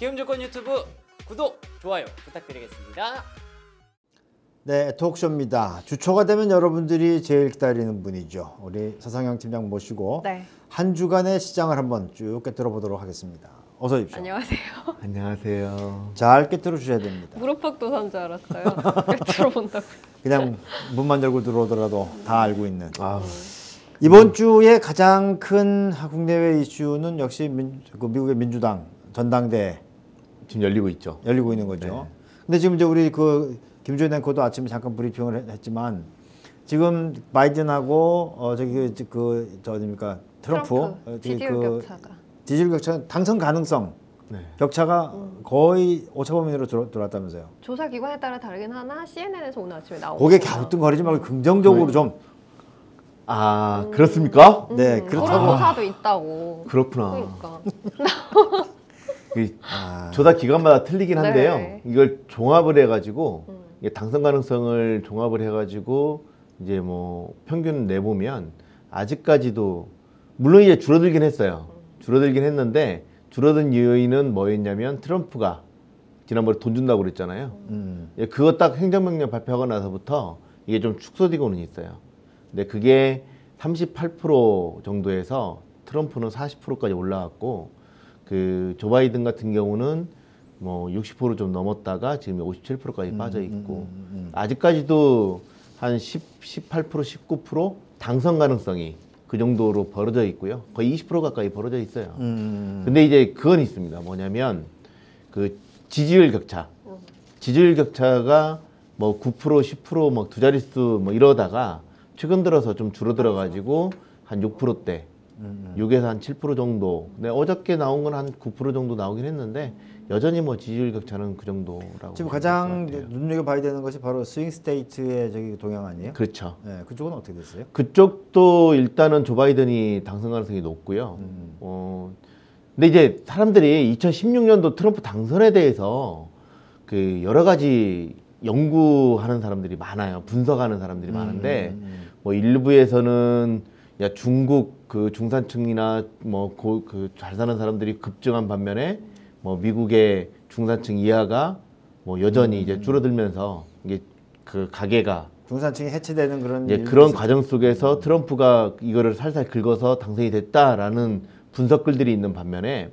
기흥조건 유튜브 구독, 좋아요 부탁드리겠습니다. 네, 토크쇼입니다. 주초가 되면 여러분들이 제일 기다리는 분이죠. 우리 서상영 팀장 모시고 네. 한 주간의 시장을 한번 쭉 꿰뚫어 보도록 하겠습니다. 어서 오십시오. 안녕하세요. 안녕하세요. 잘 꿰뚫어 주셔야 됩니다. 무릎팍도 산 줄 알았어요. 꿰뚫어 본다고. 그냥 문만 열고 들어오더라도 다 알고 있는. 아우. 이번 주에 가장 큰 국내외 이슈는 역시 미국의 민주당 전당대회. 지금 열리고 있죠. 열리고 있는 거죠. 네. 근데 지금 이제 우리 그 김주현 앵커도 아침에 잠깐 브리핑을 했지만 지금 바이든하고 저기 그저 어딥니까 트럼프 지지율 격차 당선 가능성 네. 격차가 거의 오차 범위로 들어왔다면서요. 조사 기관에 따라 다르긴 하나 CNN에서 오늘 아침에 나오고 그게 갸우뚱거리지 말고 긍정적으로 네. 좀. 아 그렇습니까? 네 그렇다고. 그런 조사도 있다고. 그렇구나. 그러니까. 그 조사 기관마다 틀리긴 한데요. 네. 이걸 종합을 해가지고 당선 가능성을 종합을 해가지고 이제 뭐 평균 내보면 아직까지도 물론 이제 줄어들긴 했어요. 줄어들긴 했는데 줄어든 요인은 뭐였냐면 트럼프가 지난번에 돈 준다고 그랬잖아요. 그거 딱 행정명령 발표하고 나서부터 이게 좀 축소되고는 있어요. 근데 그게 38% 정도에서 트럼프는 40%까지 올라왔고 그 조 바이든 같은 경우는 뭐 60% 좀 넘었다가 지금 57%까지 빠져 있고 아직까지도 한 18%, 19% 당선 가능성이 그 정도로 벌어져 있고요. 거의 20% 가까이 벌어져 있어요. 근데 이제 그건 있습니다. 뭐냐면 그 지지율 격차. 지지율 격차가 뭐 9%, 10% 뭐 두 자릿수 뭐 이러다가 최근 들어서 좀 줄어들어 가지고 한 6%대 6에서 한 7% 정도. 근데 어저께 나온 건 한 9% 정도 나오긴 했는데 여전히 뭐 지지율 격차는 그 정도라고. 지금 가장 눈여겨 봐야 되는 것이 바로 스윙 스테이트의 저기 동향 아니에요? 그렇죠. 네, 그쪽은 어떻게 됐어요? 그쪽도 일단은 조 바이든이 당선 가능성이 높고요. 근데 이제 사람들이 2016년도 트럼프 당선에 대해서 그 여러 가지 연구하는 사람들이 많아요. 분석하는 사람들이 많은데 뭐 일부에서는 야 중국 그 중산층이나 뭐 그 잘 사는 사람들이 급증한 반면에 뭐 미국의 중산층 이하가 뭐 여전히 이제 줄어들면서 이게 그 가계가 중산층이 해체되는 그런 예, 그런 과정 속에서 트럼프가 이거를 살살 긁어서 당선이 됐다라는 분석글들이 있는 반면에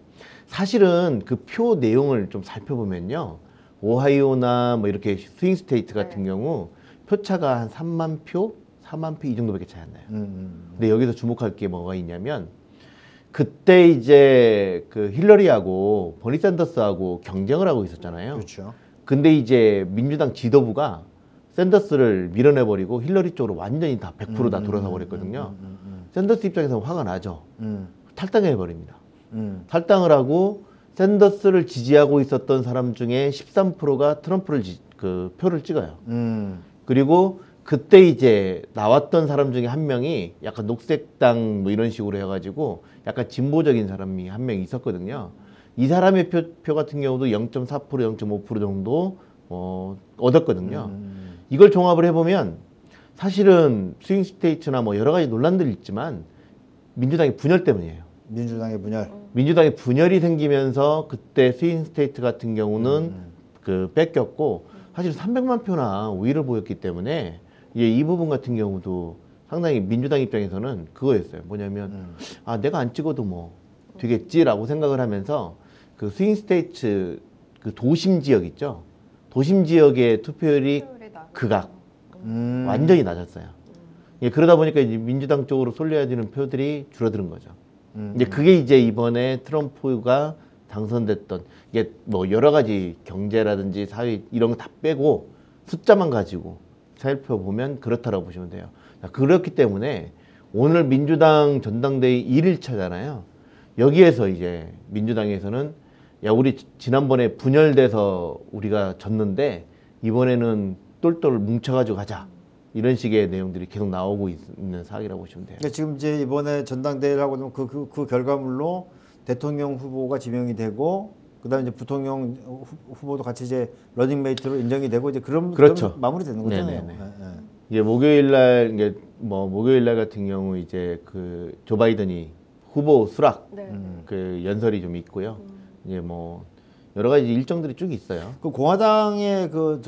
사실은 그 표 내용을 좀 살펴보면요 오하이오나 뭐 이렇게 스윙 스테이트 같은 네. 경우 표차가 한 3만 표, 4만 표 이 정도밖에 차이 안 나요. 근데 여기서 주목할 게 뭐가 있냐면. 그때 이제 그 힐러리하고 버니 샌더스하고 경쟁을 하고 있었잖아요. 그렇죠. 근데 이제 민주당 지도부가 샌더스를 밀어내버리고 힐러리 쪽으로 완전히 다 100% 다 돌아서 버렸거든요. 샌더스 입장에서는 화가 나죠. 탈당해버립니다. 탈당을 하고 샌더스를 지지하고 있었던 사람 중에 13%가 트럼프를 그 표를 찍어요. 그리고 그때 이제 나왔던 사람 중에 한 명이 약간 녹색당 뭐 이런 식으로 해가지고 약간 진보적인 사람이 한 명 있었거든요. 이 사람의 표 같은 경우도 0.4%, 0.5% 정도 얻었거든요. 이걸 종합을 해보면 사실은 스윙 스테이트나 뭐 여러 가지 논란들이 있지만 민주당의 분열 때문이에요. 민주당의 분열. 민주당의 분열이 생기면서 그때 스윙 스테이트 같은 경우는 그 뺏겼고 사실 300만 표나 우위를 보였기 때문에 이 부분 같은 경우도 상당히 민주당 입장에서는 그거였어요. 뭐냐면 아 내가 안 찍어도 뭐 되겠지라고 생각을 하면서 그 스윙 스테이트 그 도심 지역 있죠. 도심 지역의 투표율이 극악 완전히 낮았어요. 예, 그러다 보니까 이제 민주당 쪽으로 쏠려야 되는 표들이 줄어드는 거죠. 이제 그게 이제 이번에 트럼프가 당선됐던 이게 뭐 여러 가지 경제라든지 사회 이런 거 다 빼고 숫자만 가지고 살펴보면 그렇다라고 보시면 돼요. 그렇기 때문에 오늘 민주당 전당대회 1일차잖아요. 여기에서 이제 민주당에서는 야 우리 지난번에 분열돼서 우리가 졌는데 이번에는 똘똘 뭉쳐가지고 가자. 이런 식의 내용들이 계속 나오고 있는 사항이라고 보시면 돼요. 그러니까 지금 이제 이번에 전당대회를 하고 나면 그 결과물로 대통령 후보가 지명이 되고 그다음에 이제 부통령 후보도 같이 이제 러닝메이트로 인정이 되고 이제 그런 그렇죠. 마무리되는 거잖아요. 네. 이제 목요일날 이제 뭐 목요일날 같은 경우 이제 그 조 바이든이 후보 수락 네. 그 연설이 좀 있고요. 이제 뭐 여러 가지 일정들이 쭉 있어요. 그 공화당의 그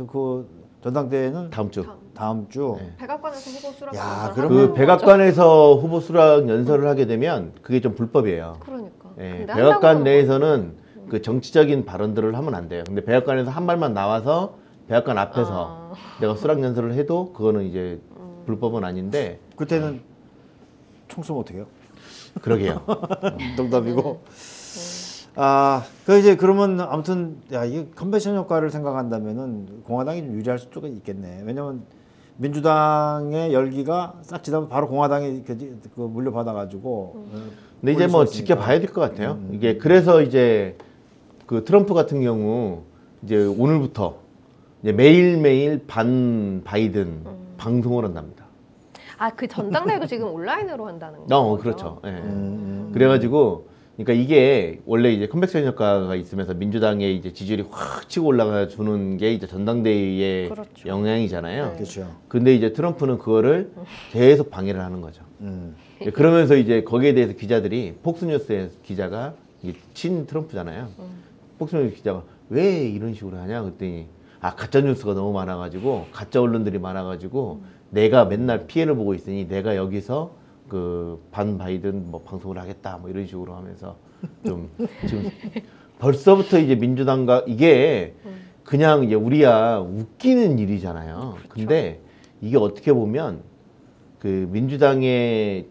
전당대회는 다음 주. 네. 백악관에서 후보 수락 연설을 그 백악관에서 후보 수락 연설을 하게 되면 그게 좀 불법이에요. 그러니까. 네. 백악관 내에서는 그 정치적인 발언들을 하면 안 돼요. 근데 백악관에서 한 말만 나와서 백악관 앞에서 내가 수락 연설을 해도 그거는 이제 불법은 아닌데. 그때는 총선 어떻게 해요? 그러게요. 농담이고. 아, 그 이제 그러면 아무튼 야, 이게 컨벤션 효과를 생각한다면은 공화당이 좀 유리할 수가 있겠네. 왜냐면 민주당의 열기가 싹 지나면 바로 공화당이 그 물려받아가지고. 근데 이제 뭐 지켜봐야 될 것 같아요. 이게 그래서 이제 그 트럼프 같은 경우 이제 오늘부터 이제 매일매일 반 바이든 방송을 한답니다. 아, 그 전당대회도 지금 온라인으로 한다는 거죠? 그렇죠. 예. 그래가지고. 그러니까 이게 원래 이제 컨벤션 효과가 있으면서 민주당의 이제 지지율이 확 치고 올라가 주는 게 이제 전당대회의 영향이잖아요. 그렇죠. 근데 이제 트럼프는 그거를 계속 방해를 하는 거죠. 그러면서 이제 거기에 대해서 기자들이 폭스뉴스의 기자가 친 트럼프잖아요. 폭스뉴스 기자가 왜 이런 식으로 하냐 그랬더니 아 가짜뉴스가 너무 많아가지고 가짜 언론들이 많아가지고 내가 맨날 피해를 보고 있으니 내가 여기서 그 반 바이든 뭐 방송을 하겠다 뭐 이런 식으로 하면서 좀 지금 벌써부터 이제 민주당과 이게 그냥 이제 우리야 웃기는 일이잖아요. 그렇죠. 근데 이게 어떻게 보면 그 민주당의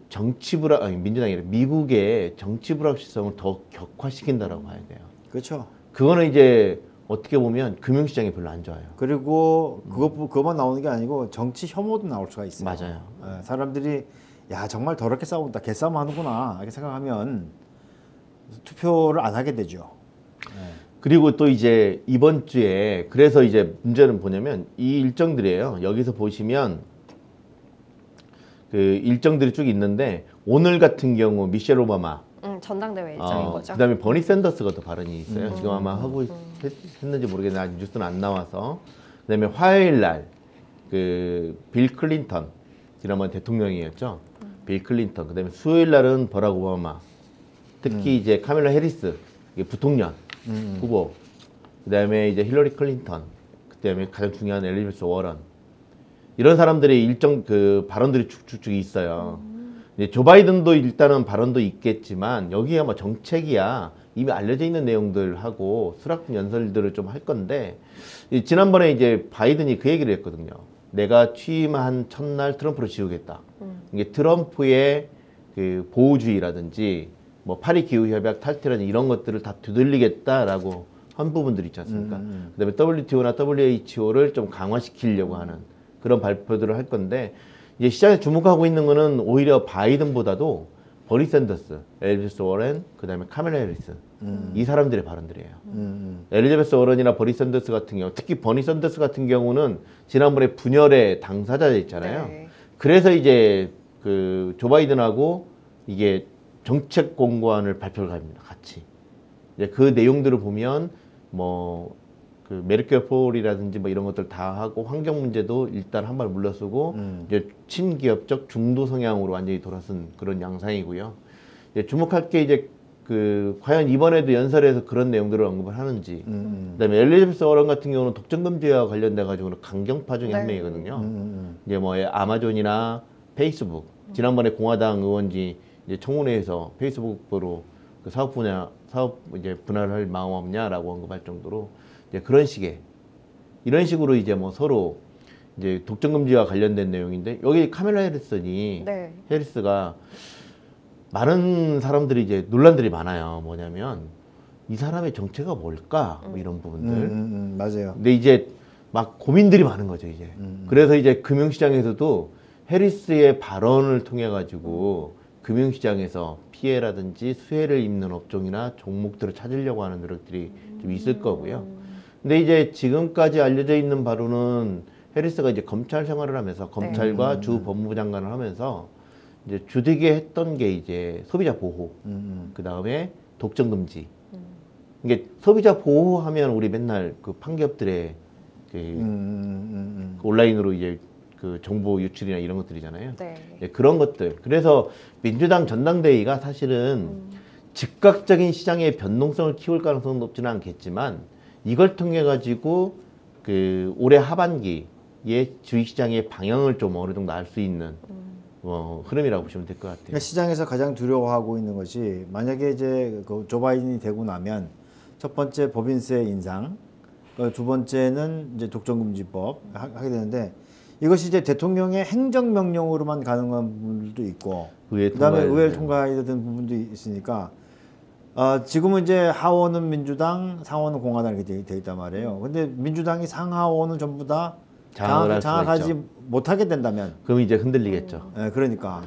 민주당이 아니라 미국의 정치 불확실성을 더 격화시킨다라고 봐야 돼요. 그렇죠. 그거는 이제 어떻게 보면 금융시장이 별로 안 좋아요. 그리고 그것만 나오는 게 아니고 정치 혐오도 나올 수가 있어요. 맞아요. 네, 사람들이 야 정말 더럽게 싸운다, 개싸움 하는구나 이렇게 생각하면 투표를 안 하게 되죠. 네. 그리고 또 이제 이번 주에 그래서 이제 문제는 뭐냐면 이 일정들이에요. 여기서 보시면 그 일정들이 쭉 있는데 오늘 같은 경우 미셸 오바마 전당대회 일정인 거죠. 그다음에 버니 샌더스가 또 발언이 있어요. 지금 아마 하고 했는지 모르겠는데 아직 뉴스는 안 나와서. 그다음에 화요일 날 그 빌 클린턴 지난번 대통령이었죠. 빌 클린턴, 그 다음에 수요일 날은 버락 오바마, 특히 이제 카멀라 해리스, 이게 부통령 후보, 그 다음에 이제 힐러리 클린턴, 그 다음에 가장 중요한 엘리자베스 워런, 이런 사람들의 일정, 그 발언들이 쭉쭉쭉 있어요. 이제 조 바이든도 일단은 발언도 있겠지만, 여기에 아마 정책이야, 이미 알려져 있는 내용들하고 수락 연설들을 좀 할 건데, 지난번에 이제 바이든이 그 얘기를 했거든요. 내가 취임한 첫날 트럼프를 지우겠다. 이게 트럼프의 그 보호주의라든지 뭐 파리 기후협약 탈퇴라든지 이런 것들을 다 두들리겠다라고 한 부분들이 있지 않습니까? 그다음에 WTO나 WHO를 좀 강화시키려고 하는 그런 발표들을 할 건데 이제 시장에 주목하고 있는 거는 오히려 바이든보다도 버니 샌더스, 엘리자베스 워런, 그다음에 카멀라 해리스 이 사람들의 발언들이에요. 엘리자베스 워런이나 버니 샌더스 같은 경우, 특히 버니 샌더스 같은 경우는 지난번에 분열의 당사자였잖아요. 네. 그래서 이제 그 조 바이든하고 이게 정책 공관을 발표를 합니다. 같이. 이제 그 내용들을 보면 뭐 그 메르켈 폴이라든지 뭐 이런 것들 다 하고 환경 문제도 일단 한 발 물러서고 이제 친기업적 중도 성향으로 완전히 돌아선 그런 양상이고요. 이제 주목할 게 이제 그 과연 이번에도 연설에서 그런 내용들을 언급을 하는지. 그다음에 엘리자베스 워런 같은 경우는 독점 금지와 관련돼 가지고는 강경파 중에 한 명이거든요. 이제 뭐 아마존이나 페이스북 지난번에 공화당 의원지 이제 청문회에서 페이스북으로 그 사업 이제 분할을 할 마음 없냐라고 언급할 정도로. 이제 그런 식의 이런 식으로 이제 뭐 서로 이제 독점 금지와 관련된 내용인데 여기 카멀라 해리스가 많은 사람들이 이제 논란들이 많아요. 뭐냐면 이 사람의 정체가 뭘까 뭐 이런 부분들 맞아요. 근데 이제 막 고민들이 많은 거죠 이제. 그래서 이제 금융시장에서도 해리스의 발언을 통해 가지고 금융시장에서 피해라든지 수혜를 입는 업종이나 종목들을 찾으려고 하는 노력들이 좀 있을 거고요. 근데 이제 지금까지 알려져 있는 바로는 해리스가 이제 검찰 생활을 하면서 검찰과 주 법무부 장관을 하면서 이제 주되게 했던 게 이제 소비자 보호, 그 다음에 독점 금지. 이게 소비자 보호하면 우리 맨날 그 판기업들의 온라인으로 이제 그 정보 유출이나 이런 것들이잖아요. 네. 그런 것들. 그래서 민주당 전당대회가 사실은 즉각적인 시장의 변동성을 키울 가능성은 높지는 않겠지만 이걸 통해 가지고 그 올해 하반기에 주식시장의 방향을 좀 어느 정도 알 수 있는 흐름이라고 보시면 될 것 같아요. 그러니까 시장에서 가장 두려워하고 있는 것이 만약에 이제 그 조 바이든이 되고 나면 첫 번째 법인세 인상, 두 번째는 이제 독점금지법 하게 되는데 이것이 이제 대통령의 행정명령으로만 가능한 부분들도 있고 그다음에 의회를 통과해야 되는 부분도 있으니까 지금은 이제 하원은 민주당, 상원은 공화당 이렇게 돼 있단 말이에요. 근데 민주당이 상하원은 전부 다 장악하지 못하게 된다면 그럼 이제 흔들리겠죠. 네, 그러니까.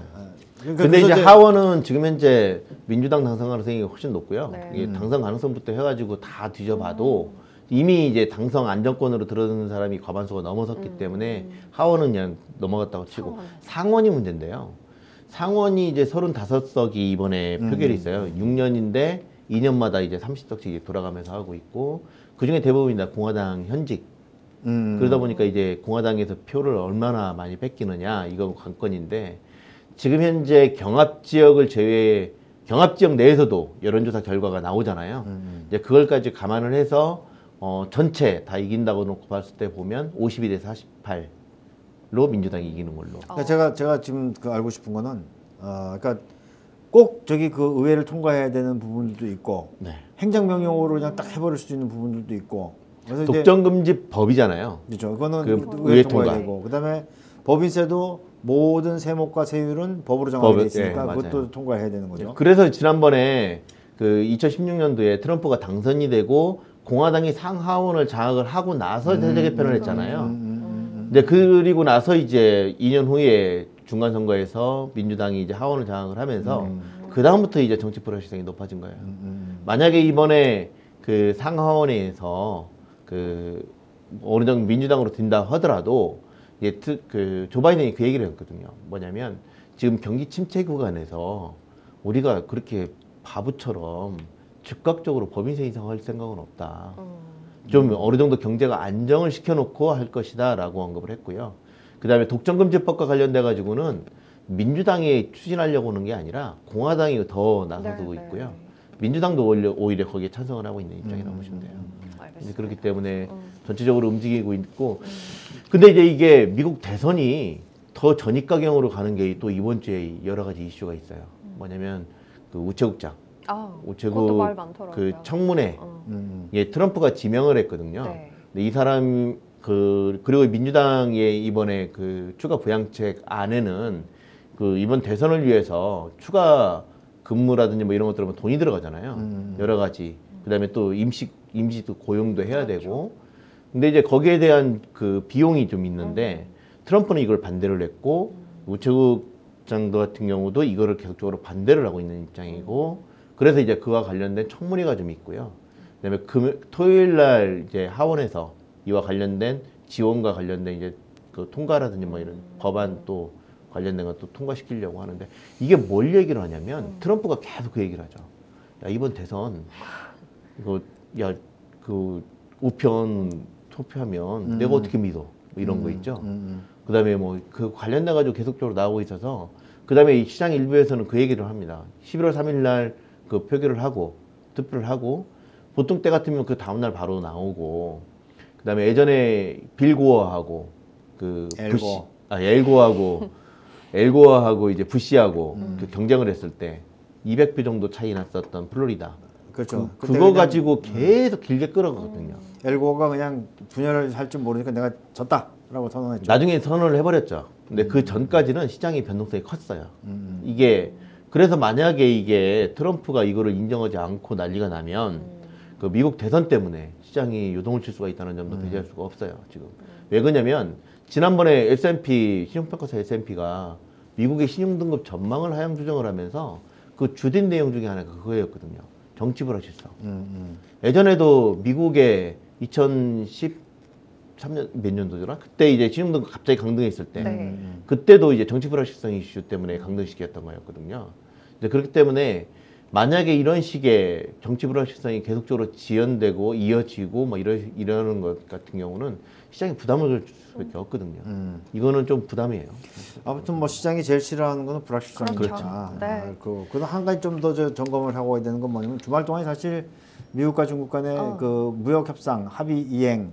근데 이제 하원은 지금 현재 민주당 당선 가능성이 훨씬 높고요. 네. 이게 당선 가능성부터 해가지고 다 뒤져봐도 이미 이제 당선 안정권으로 들어드는 사람이 과반수가 넘어섰기 때문에 하원은 그냥 넘어갔다고 치고 상원이 문제인데요. 상원이 이제 35석이 이번에 표결이 있어요. 6년인데 2년마다 이제 30석씩 돌아가면서 하고 있고 그중에 대부분이 다 공화당 현직. 그러다 보니까 이제 공화당에서 표를 얼마나 많이 뺏기느냐 이건 관건인데 지금 현재 경합지역을 제외해 경합지역 내에서도 여론조사 결과가 나오잖아요. 이제 그걸까지 감안을 해서 전체 다 이긴다고 놓고 봤을 때 보면 52대 48. 로 민주당이 이기는 걸로. 그러니까 제가 지금 그 알고 싶은 거는 그러니까 꼭 저기 그 의회를 통과해야 되는 부분들도 있고 네. 행정명령으로 그냥 딱 해버릴 수 있는 부분들도 있고. 그래서 독점금지법이잖아요. 그렇죠. 그거는 그 의회 통과되고 그다음에 법인세도 모든 세목과 세율은 법으로 정하게 있으니까 네, 그것도 통과해야 되는 거죠. 네. 그래서 지난번에 그 2016년도에 트럼프가 당선이 되고 공화당이 상하원을 장악을 하고 나서 세제 개편을 했잖아요. 네, 그리고 나서 이제 2년 후에 중간선거에서 민주당이 이제 하원을 장악을 하면서 그다음부터 이제 정치 불확실성이 높아진 거예요. 만약에 이번에 그 상하원에서 그 어느 정도 민주당으로 든다 하더라도 이제 그 조 바이든이 그 얘기를 했거든요. 뭐냐면 지금 경기 침체 구간에서 우리가 그렇게 바보처럼 즉각적으로 법인세 인상할 생각은 없다. 좀 어느 정도 경제가 안정을 시켜놓고 할 것이다 라고 언급을 했고요. 그 다음에 독점금지법과 관련돼 가지고는 민주당이 추진하려고 하는 게 아니라 공화당이 더 나서고 네, 있고요. 네. 민주당도 오히려 거기에 찬성을 하고 있는 입장이라고 보시면 돼요. 이제 그렇기 때문에 전체적으로 움직이고 있고 근데 이제 이게 미국 대선이 더 전입가경으로 가는 게 또 이번 주에 여러 가지 이슈가 있어요. 뭐냐면 그 우체국장 우체국 그 청문회 예, 트럼프가 지명을 했거든요. 네. 근데 이 사람 그리고 민주당의 이번에 그 추가 부양책 안에는 그 이번 대선을 위해서 추가 근무라든지 뭐 이런 것들은 돈이 들어가잖아요. 여러 가지 그다음에 또 임시도 고용도 해야 그렇죠. 되고 근데 이제 거기에 대한 그 비용이 좀 있는데 트럼프는 이걸 반대를 했고 우체국장도 같은 경우도 이거를 계속적으로 반대를 하고 있는 입장이고. 그래서 이제 그와 관련된 청문회가 좀 있고요. 그다음에 토요일 날 이제 하원에서 이와 관련된 지원과 관련된 이제 그 통과라든지 뭐 이런 법안 또 관련된 것도 통과시키려고 하는데 이게 뭘 얘기를 하냐면 트럼프가 계속 그 얘기를 하죠. 야, 이번 대선 이거 야 그 우편 투표하면 내가 어떻게 믿어? 뭐 이런 거 있죠. 그다음에 뭐 그 관련돼 가지고 계속적으로 나오고 있어서 그다음에 이 시장 일부에서는 그 얘기를 합니다. 11월 3일 날 그 표결을 하고 투표를 하고 보통 때 같으면 그 다음날 바로 나오고 그 다음에 예전에 빌고어하고 그 부시 엘고어하고 엘고어하고 이제 부시하고 그 경쟁을 했을 때 200표 정도 차이 났었던 플로리다 그렇죠. 그거 가지고 계속 길게 끌어가거든요. 엘고어가 그냥 분열을 할 줄 모르니까 내가 졌다라고 선언했죠. 나중에 선언을 해버렸죠. 근데 그 전까지는 시장의 변동성이 컸어요. 이게 그래서 만약에 이게 트럼프가 이거를 인정하지 않고 난리가 나면 그 미국 대선 때문에 시장이 요동을 칠 수가 있다는 점도 배제할 수가 없어요. 지금 왜 그러냐면 지난번에 S&P 신용평가사 S&P가 미국의 신용등급 전망을 하향 조정을 하면서 그 주된 내용 중에 하나가 그거였거든요. 정치 불확실성. 예전에도 미국의 2013년 몇 년도더라? 그때 이제 신용등급 갑자기 강등했을 때 네. 그때도 이제 정치 불확실성 이슈 때문에 강등시켰던 거였거든요. 그렇기 때문에 만약에 이런 식의 정치 불확실성이 계속적으로 지연되고 이어지고 뭐 이러는 것 같은 경우는 시장에 부담을 줄 수밖에 없거든요. 이거는 좀 부담이에요. 아무튼 뭐 시장이 제일 싫어하는 거는 불확실성이다. 그렇죠. 네. 그래서 한 가지 좀 더 점검을 하고 와야 되는 건 뭐냐면 주말 동안에 사실 미국과 중국 간의 그 무역 협상 합의 이행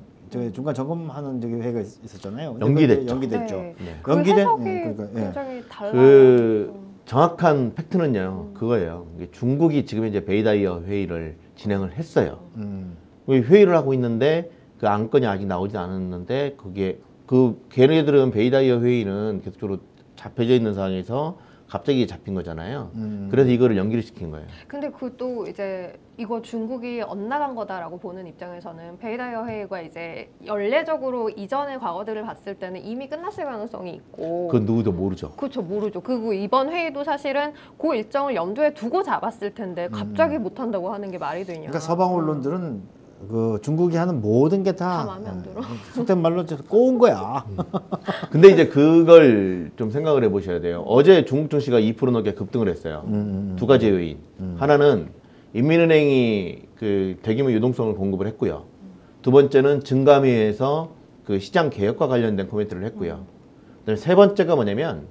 중간 점검하는 회의가 있었잖아요. 연기됐죠. 네. 네. 굉장히 달라요. 정확한 팩트는요, 그거예요. 중국이 지금 이제 베이다이허 회의를 진행을 했어요. 회의를 하고 있는데 그 안건이 아직 나오지 않았는데 그게 걔네들은 베이다이허 회의는 계속적으로 잡혀져 있는 상황에서 갑자기 잡힌 거잖아요. 그래서 이거를 연기를 시킨 거예요. 근데 또 이제 이거 중국이 엇나간 거다라고 보는 입장에서는 베이다이허 회의가 이제 연례적으로 이전의 과거들을 봤을 때는 이미 끝났을 가능성이 있고. 그건 누구도 모르죠. 그렇죠, 모르죠. 그리고 이번 회의도 사실은 그 일정을 염두에 두고 잡았을 텐데 갑자기 못 한다고 하는 게 말이 되냐. 그러니까 서방 언론들은 그 중국이 하는 모든 게 다 마음에 안 들어. 속된 말로 꼬운 거야. 근데 이제 그걸 좀 생각을 해보셔야 돼요. 어제 중국 증시가 2% 넘게 급등을 했어요. 두 가지 요인. 하나는 인민은행이 그 대규모 유동성을 공급을 했고요. 두 번째는 증감위에서 그 시장 개혁과 관련된 코멘트를 했고요. 그다음에 세 번째가 뭐냐면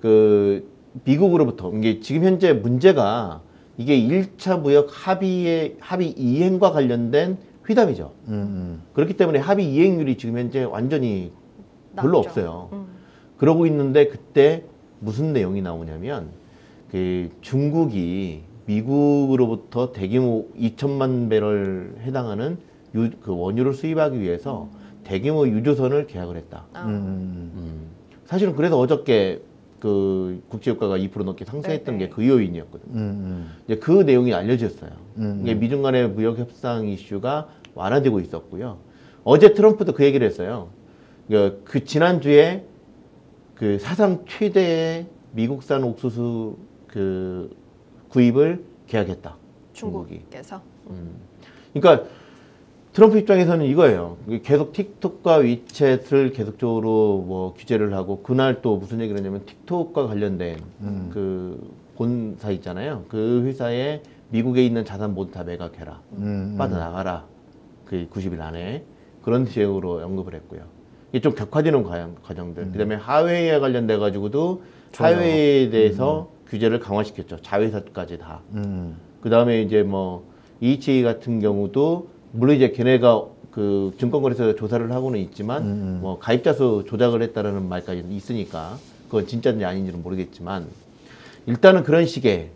그 미국으로부터 이게 지금 현재 문제가 이게 1차 무역 합의 이행과 관련된 휘담이죠. 그렇기 때문에 합의 이행률이 지금 현재 완전히 별로 낮죠. 없어요. 그러고 있는데 그때 무슨 내용이 나오냐면 그 중국이 미국으로부터 대규모 2천만 배럴 해당하는 그 원유를 수입하기 위해서 대규모 유조선을 계약을 했다. 사실은 그래서 어저께 그 국제유가가 2% 넘게 상승했던 게 그 요인이었거든요. 이제 그 내용이 알려졌어요. 미중 간의 무역 협상 이슈가 완화되고 있었고요. 어제 트럼프도 그 얘기를 했어요. 그 지난주에 그 사상 최대의 미국산 옥수수 그 구입을 계약했다. 중국에서. 그러니까 트럼프 입장에서는 이거예요. 계속 틱톡과 위챗을 계속적으로 뭐 규제를 하고, 그날 또 무슨 얘기를 했냐면 틱톡과 관련된 그 본사 있잖아요. 그 회사에 미국에 있는 자산 모두 다 매각해라. 빠져나가라. 그 90일 안에. 그런 식으로 언급을 했고요. 이게 좀 격화되는 과정들. 그 다음에 하회에 관련돼가지고도 하회에 대해서 규제를 강화시켰죠. 자회사까지 다. 그 다음에 이제 뭐 이이치 같은 경우도 물론 이제 걔네가 그 증권거래소에서 조사를 하고는 있지만 뭐 가입자 수 조작을 했다라는 말까지 있으니까 그건 진짜인지 아닌지는 모르겠지만 일단은 그런 식의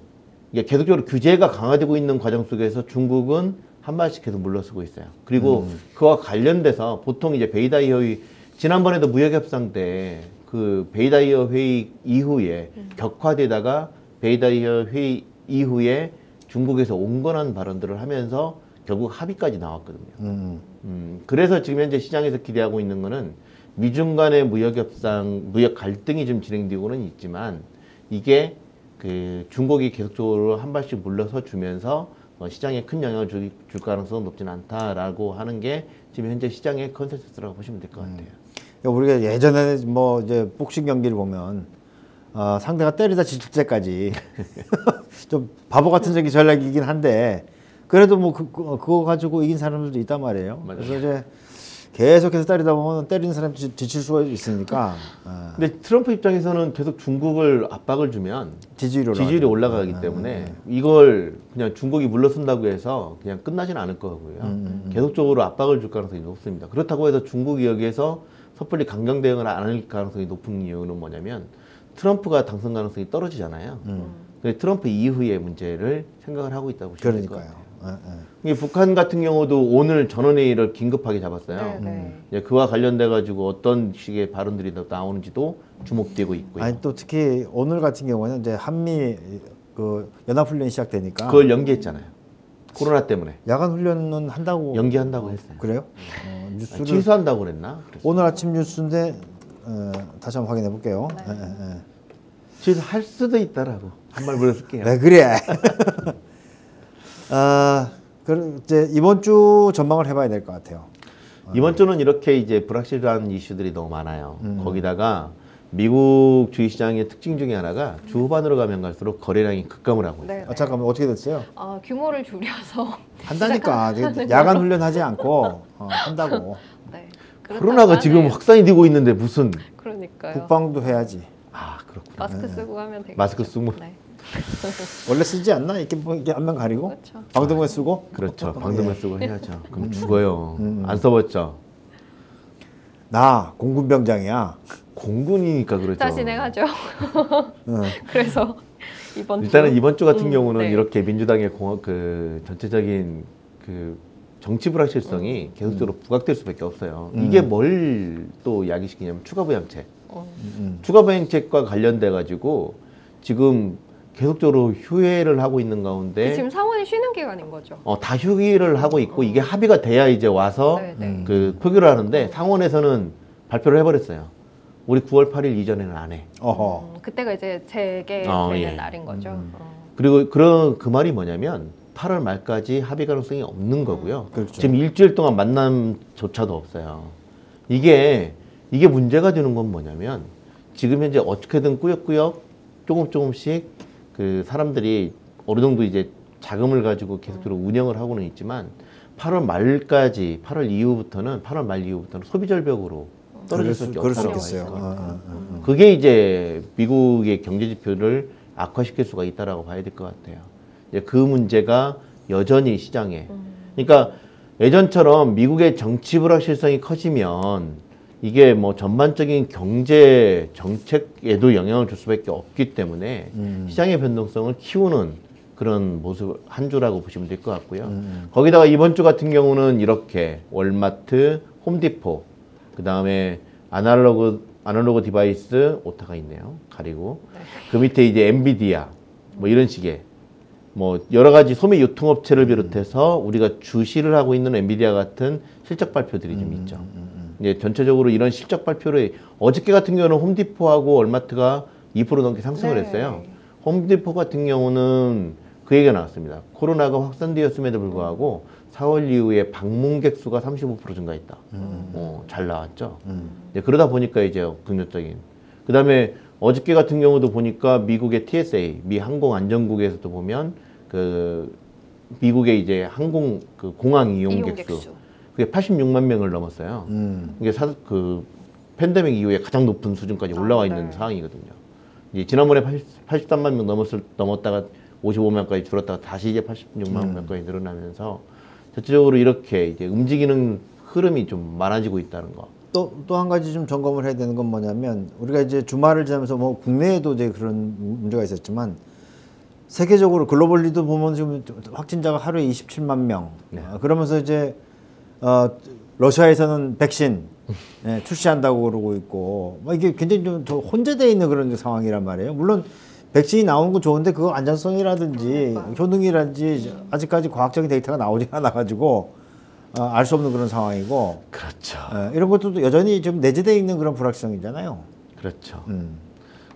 이게 계속적으로 규제가 강화되고 있는 과정 속에서 중국은 한 발씩 계속 물러서고 있어요. 그리고 그와 관련돼서 보통 이제 베이다이허 회의 지난번에도 무역협상 때 그 베이다이허 회의 이후에 격화되다가 베이다이허 회의 이후에 중국에서 온건한 발언들을 하면서 결국 합의까지 나왔거든요. 그래서 지금 현재 시장에서 기대하고 있는 거는 미중 간의 무역 갈등이 좀 진행되고는 있지만 이게 그 중국이 계속적으로 한 발씩 물러서 주면서 시장에 큰 영향을 줄 가능성은 높진 않다라고 하는 게 지금 현재 시장의 컨센서스라고 보시면 될 것 같아요. 우리가 예전에 뭐 이제 복싱 경기를 보면 상대가 때리다 지칠 때까지 좀 바보 같은 전략이긴 한데 그래도 뭐 그거 가지고 이긴 사람들도 있단 말이에요. 맞아요. 그래서 이제 계속해서 때리다 보면 때리는 사람 지칠 수가 있으니까. 근데 트럼프 입장에서는 계속 중국을 압박을 주면 지지율이 올라가기 때문에 이걸 그냥 중국이 물러선다고 해서 그냥 끝나진 않을 거고요. 계속적으로 압박을 줄 가능성이 높습니다. 그렇다고 해서 중국이 여기에서 섣불리 강경 대응을 안 할 가능성이 높은 이유는 뭐냐면 트럼프가 당선 가능성이 떨어지잖아요. 근데 트럼프 이후의 문제를 생각을 하고 있다고 보시면 될 것 같아요. 네. 북한 같은 경우도 오늘 전원회의를 긴급하게 잡았어요. 네. 그와 관련돼 가지고 어떤 식의 발언들이 나오는지도 주목되고 있고요. 아니 또 특히 오늘 같은 경우는 이제 한미 그 연합훈련이 시작되니까 그걸 연기했잖아요. 코로나 때문에 야간 훈련은 한다고 연기한다고 했어요. 그래요? 뉴스를 취소한다고 그랬나? 그랬어요. 오늘 아침 뉴스인데 다시 한번 확인해 볼게요. 네. 취소할 수도 있다라고 한 말 물어볼게요. 네, 그래. 이제 이번 주 전망을 해봐야 될 것 같아요. 이번 주는 이렇게 이제 불확실한 이슈들이 너무 많아요. 거기다가 미국 주식시장의 특징 중에 하나가 주 후반으로 가면 갈수록 거래량이 급감을 하고 있어요. 아, 잠깐만, 어떻게 됐어요? 아, 규모를 줄여서 한다니까. 야간 훈련하지 않고 한다고. 네, 코로나가 지금 확산이 되고 있는데 무슨. 그러니까요. 국방도 해야지. 아, 그렇구나. 마스크 쓰고 하면 되겠죠. 마스크 쓰고. 네. 원래 쓰지 않나? 이렇게 안면 가리고. 그렇죠. 방독면 쓰고. 그렇죠. 방독면 쓰고 해야죠. 그럼 죽어요. 안 써봤죠. 나 공군병장이야. 공군이니까 그렇죠. 다 진행하죠. 그래서 이번 주 같은 경우는 네. 이렇게 민주당의 전체적인 정치 불확실성이 계속적으로 부각될 수밖에 없어요. 이게 뭘 또 야기시키냐면 추가부양책. 추가부양책과 관련돼 가지고 지금 계속적으로 휴회를 하고 있는 가운데 지금 상원이 쉬는 기간인 거죠. 다 휴회를 하고 있고 이게 합의가 돼야 이제 와서 표결을 하는데 상원에서는 발표를 해버렸어요. 우리 9월 8일 이전에는 안 해. 그때가 이제 재개되는 날인 거죠. 그리고 그 말이 뭐냐면 8월 말까지 합의 가능성이 없는 거고요. 그렇죠. 지금 일주일 동안 만남조차도 없어요. 이게 문제가 되는 건 뭐냐면 지금 현재 어떻게든 꾸역꾸역 조금씩 그 사람들이 어느 정도 이제 자금을 가지고 계속적으로 운영을 하고는 있지만 8월 말 이후부터는 소비 절벽으로 떨어질 수밖에 없어요. 그게 이제 미국의 경제 지표를 악화시킬 수가 있다라고 봐야 될 것 같아요. 이제 그 문제가 여전히 시장에. 그러니까 예전처럼 미국의 정치 불확실성이 커지면 이게 뭐 전반적인 경제 정책에도 영향을 줄 수밖에 없기 때문에 시장의 변동성을 키우는 그런 모습 한 주라고 보시면 될 것 같고요. 거기다가 이번 주 같은 경우는 이렇게 월마트, 홈디포, 그 다음에 아날로그 디바이스 오타가 있네요. 가리고 그 밑에 이제 엔비디아 뭐 이런 식의 뭐 여러 가지 소매 유통업체를 비롯해서 우리가 주시를 하고 있는 엔비디아 같은 실적 발표들이 좀 있죠. 이제 전체적으로 이런 실적 발표를 어저께 같은 경우는 홈디포하고 월마트가 2% 넘게 상승을 했어요. 홈디포 같은 경우는 그 얘기가 나왔습니다. 코로나가 확산되었음에도 불구하고 4월 이후에 방문객 수가 35% 증가했다. 잘 나왔죠. 네, 그러다 보니까 이제 긍정적인. 그 다음에 어저께 같은 경우도 보니까 미국의 TSA, 미 항공안전국에서도 보면 그 미국의 이제 항공 공항 이용객 수 그게 86만 명을 넘었어요. 이게 팬데믹 이후에 가장 높은 수준까지 올라와 있는 상황이거든요. 이제 지난번에 83만 명 넘었다가 55만까지 줄었다가 다시 이제 86만 명까지 늘어나면서 전체적으로 이렇게 이제 움직이는 흐름이 좀 많아지고 있다는 거. 또 한 가지 좀 점검을 해야 되는 건 뭐냐면 우리가 이제 주말을 지나면서 뭐 국내에도 이제 그런 문제가 있었지만 세계적으로 글로벌리도 보면 지금 확진자가 하루에 27만 명. 네. 그러면서 이제 러시아에서는 백신 출시한다고 그러고 있고 이게 굉장히 좀 더 혼재되어 있는 그런 상황이란 말이에요. 물론 백신이 나오는 건 좋은데 그거 안전성이라든지 효능이라든지 아직까지 과학적인 데이터가 나오지 않아가지고 알 수 없는 그런 상황이고. 그렇죠. 이런 것도 여전히 좀 내재되어 있는 그런 불확실성이잖아요. 그렇죠.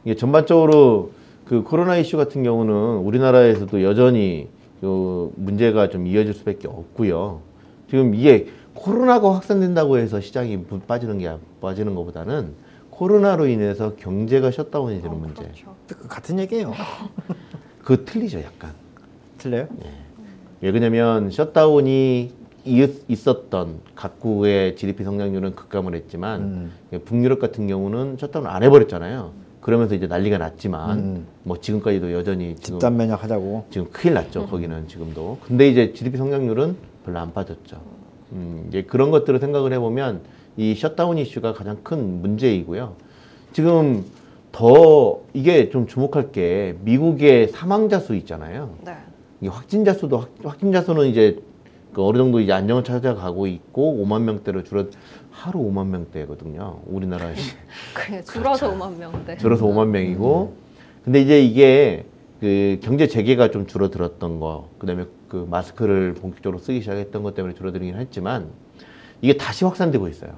이게 전반적으로 그 코로나 이슈 같은 경우는 우리나라에서도 여전히 요 문제가 좀 이어질 수밖에 없고요. 지금 이게 코로나가 확산된다고 해서 시장이 빠지는 것보다는 코로나로 인해서 경제가 셧다운이 되는 문제. 그렇죠. 같은 얘기예요. 그 틀리죠, 약간. 틀려요? 네. 왜 그러냐면 셧다운이 있었던 각국의 GDP 성장률은 급감을 했지만 북유럽 같은 경우는 셧다운 안 해버렸잖아요. 그러면서 이제 난리가 났지만 뭐 지금까지도 여전히 집단 면역하자고 지금 큰일 났죠. 거기는 지금도. 근데 이제 GDP 성장률은 별로 안 빠졌죠. 이제 그런 것들을 생각을 해보면 이 셧다운 이슈가 가장 큰 문제이고요. 지금 더 이게 좀 주목할 게 미국의 사망자 수 있잖아요. 네. 이 확진자 수도 확진자 수는 이제 그 어느 정도 이제 안정을 찾아가고 있고 5만 명대로 하루 5만 명대거든요. 우리나라 그냥 줄어서 5만 명대. 줄어서 5만 명이고 근데 이제 이게 그 경제 재개가 좀 줄어들었던 거, 그다음에 그 마스크를 본격적으로 쓰기 시작했던 것 때문에 줄어들긴 했지만 이게 다시 확산되고 있어요.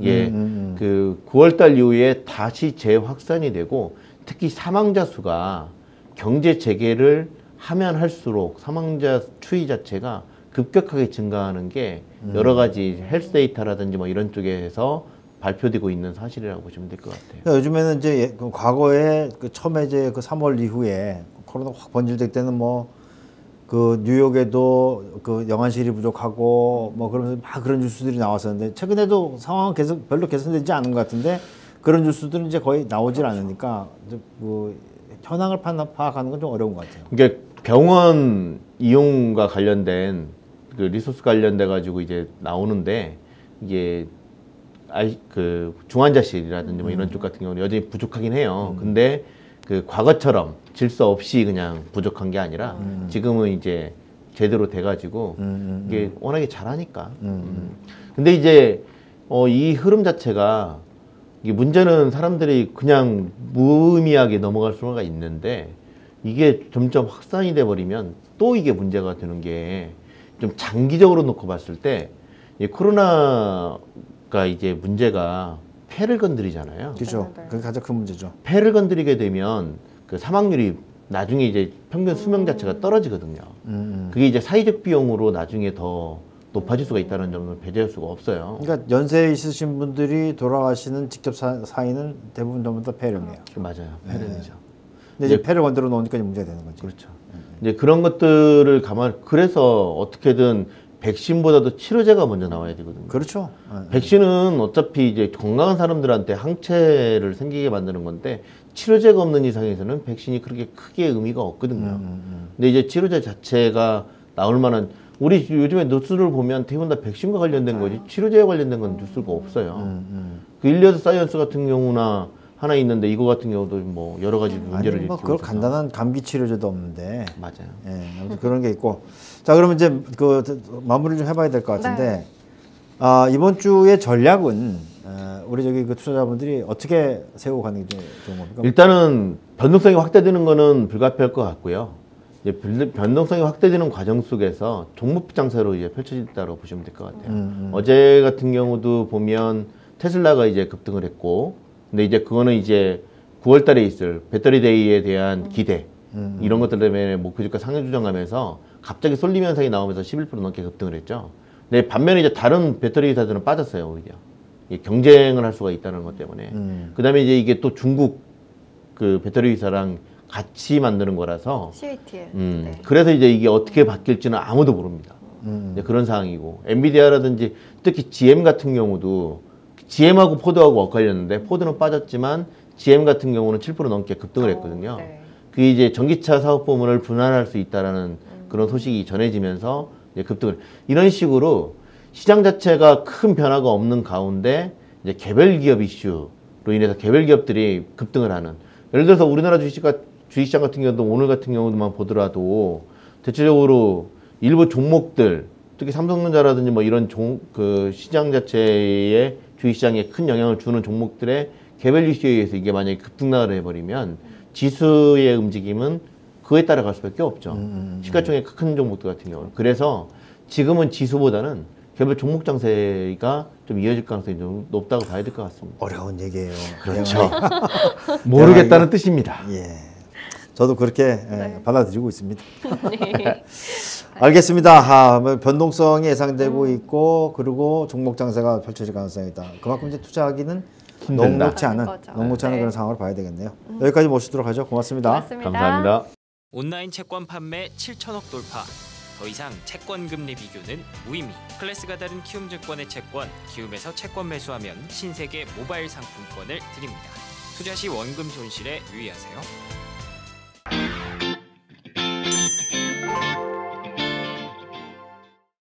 이게 그 9월 달 이후에 다시 재확산이 되고 특히 사망자 수가 경제 재개를 하면 할수록 사망자 추이 자체가 급격하게 증가하는 게 여러 가지 헬스 데이터라든지 뭐 이런 쪽에서 발표되고 있는 사실이라고 보시면 될 것 같아요. 그러니까 요즘에는 이제 과거에 그 처음에 이제 그 3월 이후에 코로나 확 번질될 때는 뭐 그 뉴욕에도 그 영안실이 부족하고 뭐 그러면서 막 그런 뉴스들이 나왔었는데 최근에도 상황은 계속 별로 개선되지 않은 것 같은데 그런 뉴스들은 이제 거의 나오질 그렇죠. 않으니까 이제 그 현황을 파악하는 건 좀 어려운 것 같아요. 그러니까 병원 이용과 관련된 그 리소스 관련돼 가지고 이제 나오는데 이게 그 중환자실이라든지 뭐 이런 쪽 같은 경우는 여전히 부족하긴 해요. 근데 그 과거처럼 질서 없이 그냥 부족한 게 아니라 지금은 이제 제대로 돼 가지고 이게 워낙에 잘하니까. 근데 이제 이 흐름 자체가 이게 문제는 사람들이 그냥 무의미하게 넘어갈 수가 있는데 이게 점점 확산이 돼 버리면 또 이게 문제가 되는 게 좀 장기적으로 놓고 봤을 때 이 코로나 이제 문제가 폐를 건드리잖아요. 그렇죠. 그게 가장 큰 문제죠. 폐를 건드리게 되면 그 사망률이 나중에 이제 평균 수명 자체가 떨어지거든요. 그게 이제 사회적 비용으로 나중에 더 높아질 수가 있다는 점은 배제할 수가 없어요. 그러니까 연세에 있으신 분들이 돌아가시는 직접 사인은 대부분 전부 다 폐렴이에요. 맞아요. 폐렴이죠. 근데 이제 폐를 건드려 놓으니까 문제가 되는 거죠. 그렇죠. 이제 그런 것들을 그래서 어떻게든 백신보다도 치료제가 먼저 나와야 되거든요. 그렇죠. 백신은 어차피 이제 건강한 사람들한테 항체를 생기게 만드는 건데 치료제가 없는 이상에서는 백신이 그렇게 크게 의미가 없거든요. 근데 이제 치료제 자체가 나올 만한 우리 요즘에 뉴스를 보면 대부분 다 백신과 관련된 거지 치료제에 관련된 건 뉴스가 없어요. 그 일리어드 사이언스 같은 경우나 하나 있는데 이거 같은 경우도 뭐 여러 가지 문제를 일으키고 그걸 있어서. 간단한 감기 치료제도 없는데 맞아요. 예, 아무튼 그런 게 있고 자 그러면 이제 그 마무리를 좀 해봐야 될 것 같은데 네. 아 이번 주의 전략은 우리 저기 그 투자자분들이 어떻게 세우고 가는 게 좋은 겁니까? 일단은 변동성이 확대되는 거는 불가피할 것 같고요. 이제 변동성이 확대되는 과정 속에서 종목 장세로 이제 펼쳐진다고 보시면 될 것 같아요. 어제 같은 경우도 보면 테슬라가 이제 급등을 했고. 근데 이제 그거는 이제 9월 달에 있을 배터리 데이에 대한 기대 이런 것들 때문에 목표주가 상향 조정하면서 갑자기 쏠림 현상이 나오면서 11% 넘게 급등을 했죠. 근데 반면에 이제 다른 배터리 회사들은 빠졌어요. 오히려 경쟁을 할 수가 있다는 것 때문에 그다음에 이제 이게 또 중국 그 배터리 회사랑 같이 만드는 거라서 CATL. 네. 그래서 이제 이게 어떻게 바뀔지는 아무도 모릅니다. 그런 상황이고 엔비디아라든지 특히 GM 같은 경우도 GM하고 포드하고 엇갈렸는데 포드는 빠졌지만 GM 같은 경우는 7% 넘게 급등을 했거든요. 네. 그게 이제 전기차 사업 부문을 분할할 수 있다라는 그런 소식이 전해지면서 이제 급등을 이런 식으로 시장 자체가 큰 변화가 없는 가운데 이제 개별 기업 이슈로 인해서 개별 기업들이 급등을 하는 예를 들어서 우리나라 주식시장 같은 경우도 오늘 같은 경우만 보더라도 대체적으로 일부 종목들 특히 삼성전자라든지 뭐 이런 그 시장 자체의 주식시장에 큰 영향을 주는 종목들의 개별 이슈에 의해서 이게 만약에 급등락을 해버리면 지수의 움직임은 그에 따라갈 수밖에 없죠. 시가총액 큰 종목들 같은 경우는. 그래서 지금은 지수보다는 개별 종목 장세가 좀 이어질 가능성이 좀 높다고 봐야 될 것 같습니다. 어려운 얘기예요. 그렇죠. 모르겠다는 뜻입니다. 예. 저도 그렇게 네. 받아들이고 있습니다. 네. 알겠습니다. 아, 변동성이 예상되고 있고 그리고 종목 장세가 펼쳐질 가능성이 있다. 그만큼 이제 투자하기는 녹록지 않은 그런 상황을 봐야 되겠네요. 여기까지 모시도록 하죠. 고맙습니다. 감사합니다. 온라인 채권 판매 7,000억 돌파. 더 이상 채권 금리 비교는 무의미. 클래스가 다른 키움증권의 채권, 키움에서 채권 매수하면 신세계 모바일 상품권을 드립니다. 투자 시 원금 손실에 유의하세요.